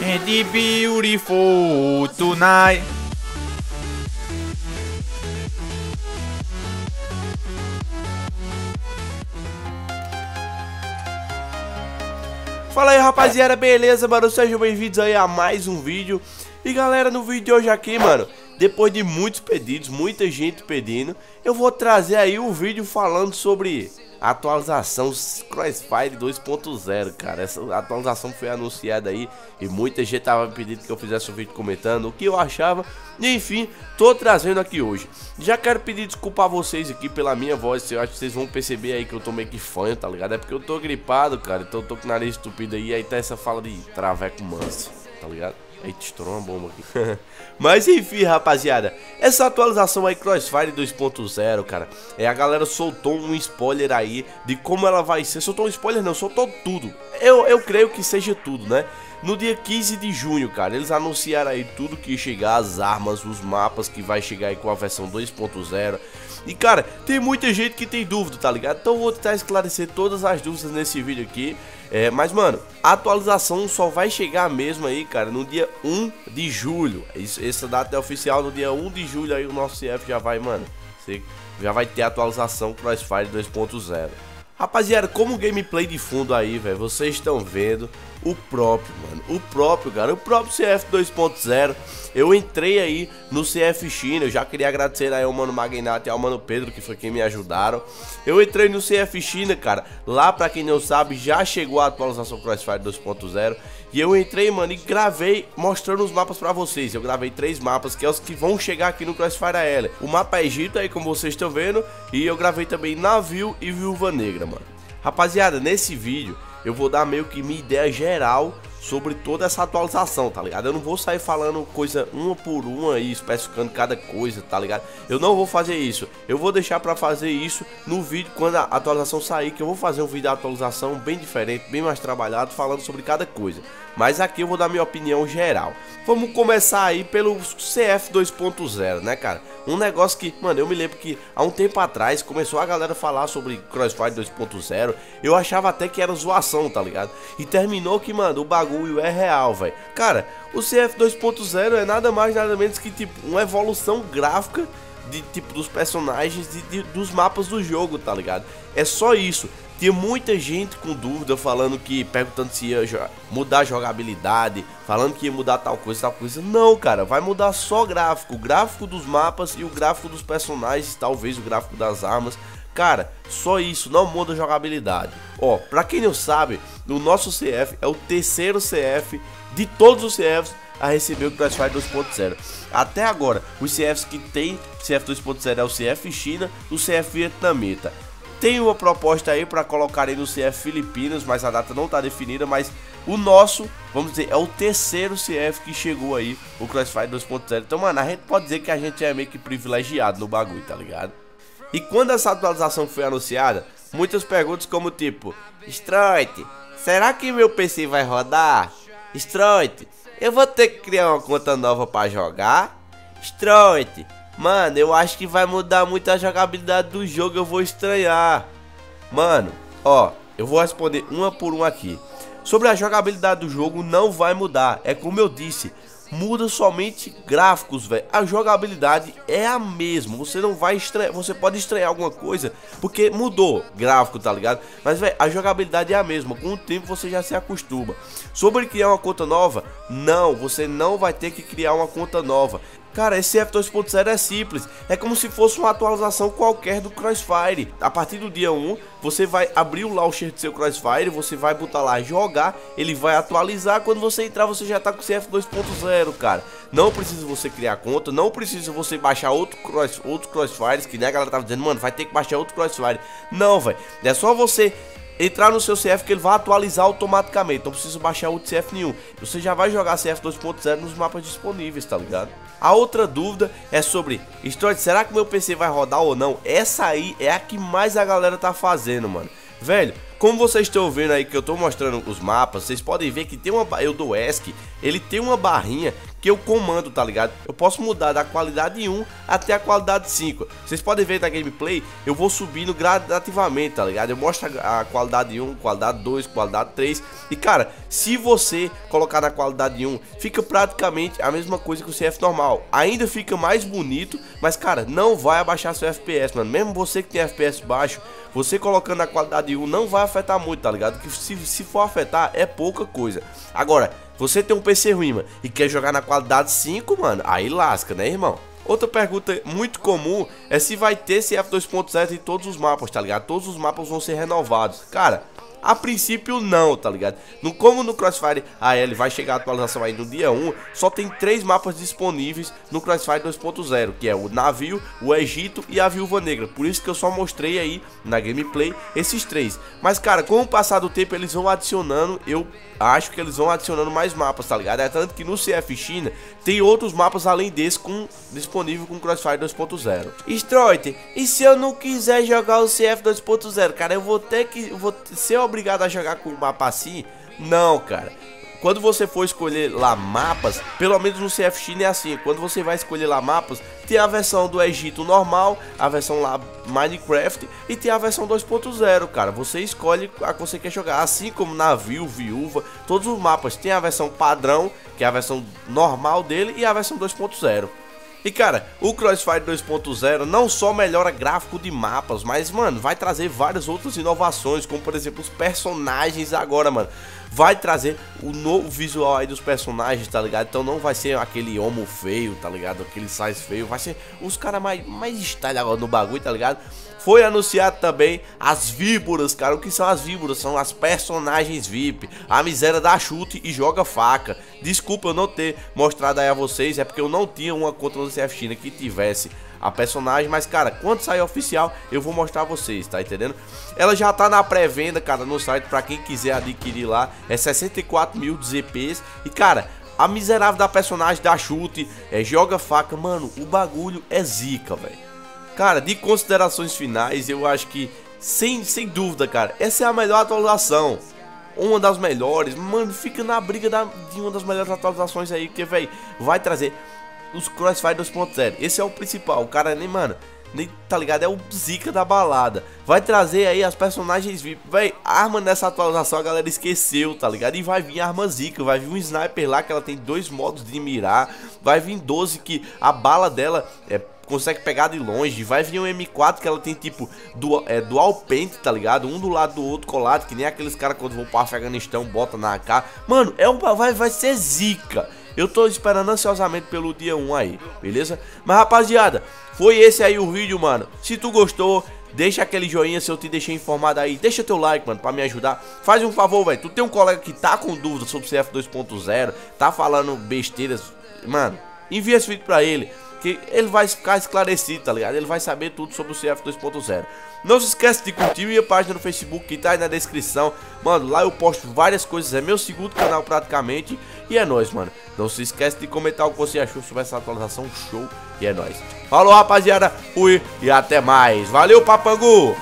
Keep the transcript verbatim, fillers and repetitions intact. And the beautiful tonight. Fala aí, rapaziada, beleza, mano? Sejam bem-vindos aí a mais um vídeo. E galera, no vídeo de hoje aqui, mano, depois de muitos pedidos, muita gente pedindo, eu vou trazer aí um vídeo falando sobre a atualização Crossfire dois ponto zero, cara. Essa atualização foi anunciada aí e muita gente tava pedindo que eu fizesse um vídeo comentando o que eu achava. E enfim, tô trazendo aqui hoje. Já quero pedir desculpa a vocês aqui pela minha voz. Eu acho que vocês vão perceber aí que eu tô meio que fanho, tá ligado? É porque eu tô gripado, cara. Então eu tô com o nariz estupido aí. Aí tá essa fala de traveco manso, tá ligado? Eita, estourou uma bomba aqui. Mas enfim, rapaziada, essa atualização aí Crossfire dois ponto zero, cara, é, a galera soltou um spoiler aí de como ela vai ser. Soltou um spoiler não, soltou tudo. Eu, eu creio que seja tudo, né? No dia quinze de junho, cara, eles anunciaram aí tudo que ia chegar, as armas, os mapas que vai chegar aí com a versão dois ponto zero. E cara, tem muita gente que tem dúvida, tá ligado? Então eu vou tentar esclarecer todas as dúvidas nesse vídeo aqui. É, mas mano, a atualização só vai chegar mesmo aí, cara, no dia um de julho. Isso, essa data é oficial, no dia um de julho aí o nosso C F já vai, mano, já vai ter a atualização Crossfire dois ponto zero. Rapaziada, como gameplay de fundo aí, velho, vocês estão vendo o próprio, mano, o próprio, cara, o próprio C F dois ponto zero. Eu entrei aí no C F China, eu já queria agradecer aí ao mano Magnato e ao mano Pedro, que foi quem me ajudaram. Eu entrei no C F China, cara, lá pra quem não sabe, já chegou a atualização Crossfire dois ponto zero. E eu entrei, mano, e gravei mostrando os mapas pra vocês. Eu gravei três mapas, que é os que vão chegar aqui no Crossfire A L. O mapa é Egito aí, como vocês estão vendo. E eu gravei também Navio e Viúva Negra, mano. Rapaziada, nesse vídeo eu vou dar meio que minha ideia geral sobre toda essa atualização, tá ligado? Eu não vou sair falando coisa uma por uma e especificando cada coisa, tá ligado? Eu não vou fazer isso. Eu vou deixar pra fazer isso no vídeo quando a atualização sair, que eu vou fazer um vídeo da atualização bem diferente, bem mais trabalhado, falando sobre cada coisa. Mas aqui eu vou dar minha opinião geral. Vamos começar aí pelo C F dois ponto zero, né, cara? Um negócio que, mano, eu me lembro que há um tempo atrás começou a galera falar sobre Crossfire dois ponto zero. Eu achava até que era zoação, tá ligado? E terminou que, mano, o bagulho é real, velho. Cara, o C F dois ponto zero é nada mais nada menos que tipo uma evolução gráfica de tipo dos personagens e de, dos mapas do jogo, tá ligado? É só isso. Tem muita gente com dúvida falando que, perguntando se ia mudar a jogabilidade, falando que ia mudar tal coisa, tal coisa. Não, cara, vai mudar só gráfico, o gráfico dos mapas e o gráfico dos personagens, talvez o gráfico das armas. Cara, só isso, não muda a jogabilidade. Ó, pra quem não sabe, o nosso C F é o terceiro C F de todos os C Fs a receber o Crossfire dois ponto zero. Até agora, os C Fs que tem C F dois ponto zero é o C F China, o C F Vietnamita. Tem uma proposta aí pra colocar aí no C F Filipinas, mas a data não tá definida, mas o nosso, vamos dizer, é o terceiro C F que chegou aí, o Crossfire dois ponto zero. Então, mano, a gente pode dizer que a gente é meio que privilegiado no bagulho, tá ligado? E quando essa atualização foi anunciada, muitas perguntas como tipo: Stroiter, será que meu P C vai rodar? Stroiter, eu vou ter que criar uma conta nova pra jogar? Stroiter, mano, eu acho que vai mudar muito a jogabilidade do jogo, eu vou estranhar. Mano, ó, eu vou responder uma por uma aqui. Sobre a jogabilidade do jogo não vai mudar, é como eu disse, muda somente gráficos, velho. A jogabilidade é a mesma. Você não vai estranhar, você pode estranhar alguma coisa porque mudou gráfico, tá ligado? Mas, velho, a jogabilidade é a mesma. Com o tempo você já se acostuma. Sobre criar uma conta nova, não, você não vai ter que criar uma conta nova. Cara, esse C F dois ponto zero é simples, é como se fosse uma atualização qualquer do Crossfire. A partir do dia um, você vai abrir o launcher do seu Crossfire, você vai botar lá jogar, ele vai atualizar. Quando você entrar, você já tá com o C F dois ponto zero, cara. Não precisa você criar conta, não precisa você baixar outro cross, outros Crossfires, que nem a galera tava dizendo, mano, vai ter que baixar outro Crossfire. Não, velho, é só você entrar no seu C F que ele vai atualizar automaticamente, não precisa baixar outro C F nenhum. Você já vai jogar C F dois ponto zero nos mapas disponíveis, tá ligado? A outra dúvida é sobre Stroiter, será que meu P C vai rodar ou não? Essa aí é a que mais a galera tá fazendo, mano. Velho, como vocês estão vendo aí que eu tô mostrando os mapas, vocês podem ver que tem uma, eu dou ESC, ele tem uma barrinha que eu comando, tá ligado? Eu posso mudar da qualidade um até a qualidade cinco. Vocês podem ver na gameplay, eu vou subindo gradativamente, tá ligado? Eu mostro a qualidade um, qualidade dois, qualidade três. E cara, se você colocar na qualidade um, fica praticamente a mesma coisa que o C F normal. Ainda fica mais bonito, mas cara, não vai abaixar seu F P S, mano. Mesmo você que tem F P S baixo, você colocando na qualidade um não vai afetar muito, tá ligado? Que se, se for afetar, é pouca coisa. Agora, você tem um P C ruim, mano, e quer jogar na qualidade cinco, mano, aí lasca, né, irmão? Outra pergunta muito comum é se vai ter C F dois ponto zero em todos os mapas, tá ligado? Todos os mapas vão ser renovados. Cara, a princípio não, tá ligado? No, como no Crossfire A L vai chegar a atualização aí no dia um, só tem três mapas disponíveis no Crossfire dois ponto zero, que é o Navio, o Egito e a Viúva Negra. Por isso que eu só mostrei aí na gameplay esses três. Mas cara, com o passar do tempo eles vão adicionando, eu acho que eles vão adicionando mais mapas, tá ligado? É tanto que no C F China tem outros mapas além desse com, disponível com Crossfire dois ponto zero. Stroiter, e se eu não quiser jogar o C F dois ponto zero, cara, eu vou ter que... Vou, se eu obrigado a jogar com o mapa assim? Não, cara. Quando você for escolher lá mapas, pelo menos no C F China é assim, quando você vai escolher lá mapas, tem a versão do Egito normal, a versão lá Minecraft e tem a versão dois ponto zero, cara. Você escolhe a que você quer jogar, assim como Navio, Viúva, todos os mapas tem a versão padrão, que é a versão normal dele, e a versão dois ponto zero. E cara, o Crossfire dois ponto zero não só melhora gráfico de mapas, mas mano, vai trazer várias outras inovações, como por exemplo os personagens agora, mano. Vai trazer o novo visual aí dos personagens, tá ligado? Então não vai ser aquele homo feio, tá ligado? Aquele size feio, vai ser os caras mais, mais style agora no bagulho, tá ligado? Foi anunciado também as víboras, cara. O que são as víboras? São as personagens V I P. A miséria dá chute e joga faca. Desculpa eu não ter mostrado aí a vocês, é porque eu não tinha uma conta no C F China que tivesse a personagem, mas cara, quando sair oficial eu vou mostrar a vocês, tá entendendo? Ela já tá na pré-venda, cara, no site, pra quem quiser adquirir lá, é sessenta e quatro mil de Z Ps, e cara, a miserável da personagem dá chute, é, joga faca, mano, o bagulho é zica, velho. Cara, de considerações finais, eu acho que, sem, sem dúvida, cara, essa é a melhor atualização. Uma das melhores, mano, fica na briga da, de uma das melhores atualizações aí, que, velho, vai trazer os Crossfire dois ponto zero, esse é o principal, o cara nem, mano, nem, tá ligado, é o zica da balada. Vai trazer aí as personagens V I P, véi, arma nessa atualização a galera esqueceu, tá ligado? E vai vir arma zica, vai vir um sniper lá que ela tem dois modos de mirar, vai vir doze que a bala dela é... consegue pegar de longe, vai vir um M quatro que ela tem tipo dual, é, dual paint, tá ligado? Um do lado do outro colado, que nem aqueles caras quando vão pro Afeganistão bota na A K. Mano, é um, vai, vai ser zica. Eu tô esperando ansiosamente pelo dia um aí, beleza? Mas rapaziada, foi esse aí o vídeo, mano. Se tu gostou, deixa aquele joinha se eu te deixei informado aí. Deixa teu like, mano, pra me ajudar. Faz um favor, velho. Tu tem um colega que tá com dúvida sobre C F dois ponto zero, tá falando besteiras, mano, envia esse vídeo pra ele, que ele vai ficar esclarecido, tá ligado? Ele vai saber tudo sobre o C F dois ponto zero. Não se esquece de curtir minha página no Facebook, que tá aí na descrição. Mano, lá eu posto várias coisas, é meu segundo canal praticamente. E é nóis, mano. Não se esquece de comentar o que você achou sobre essa atualização show. E é nóis. Falou, rapaziada. Fui e até mais. Valeu, Papangu!